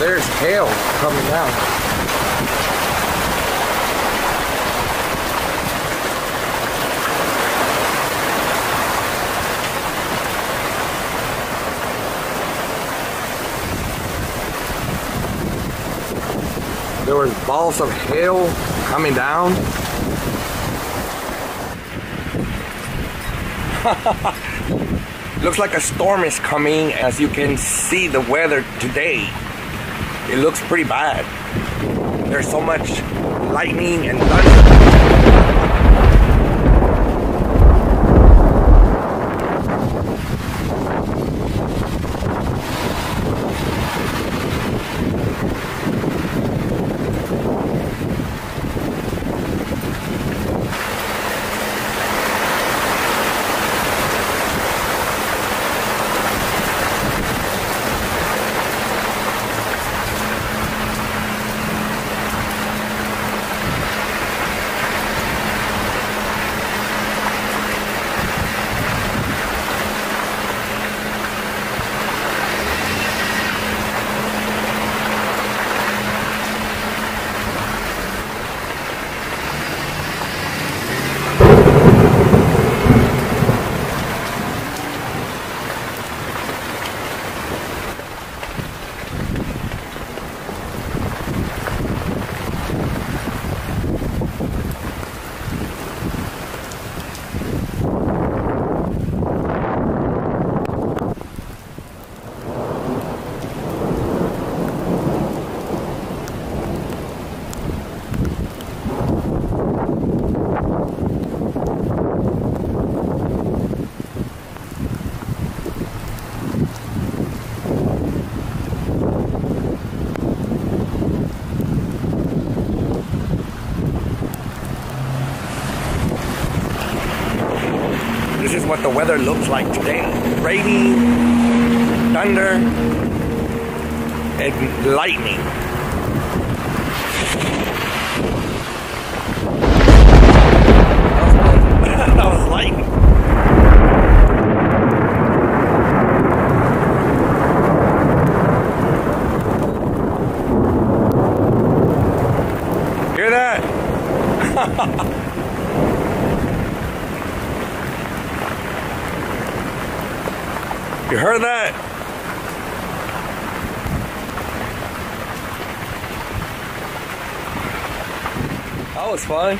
there's hail coming down. There was balls of hail coming down. Looks like a storm is coming. As you can see the weather today, it looks pretty bad. There's so much lightning and thunder. This is what the weather looks like today. Rainy, thunder, and lightning. That was lightning. Hear that? You heard that? That was fun.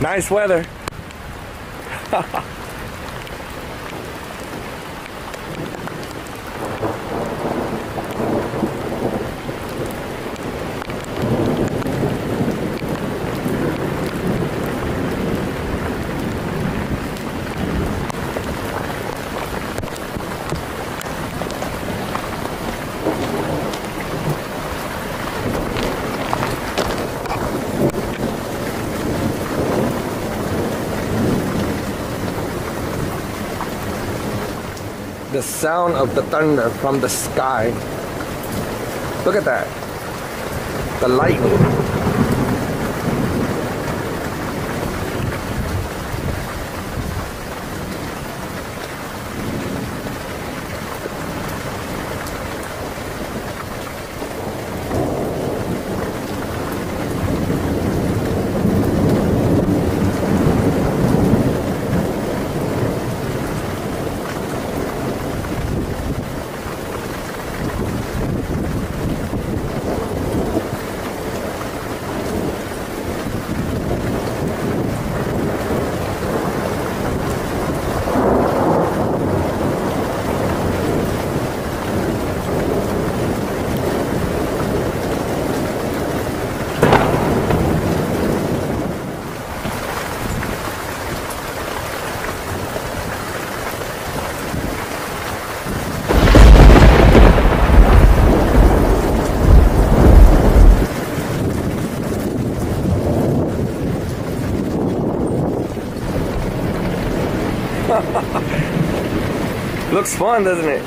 Nice weather. the sound of the thunder from the sky. Look at that. The lightning. Looks fun, doesn't it?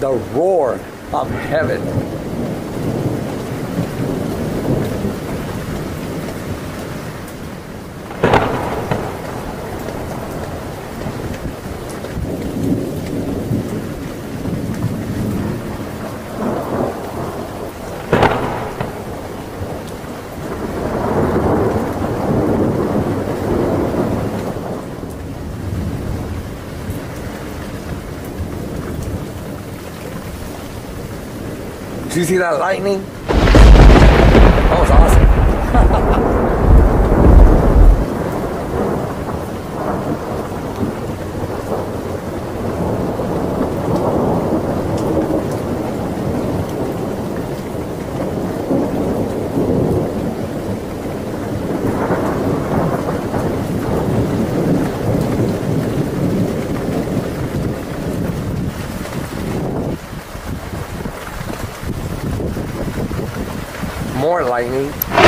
The roar of heaven. Do you see that lightning? That was awesome. More lightning.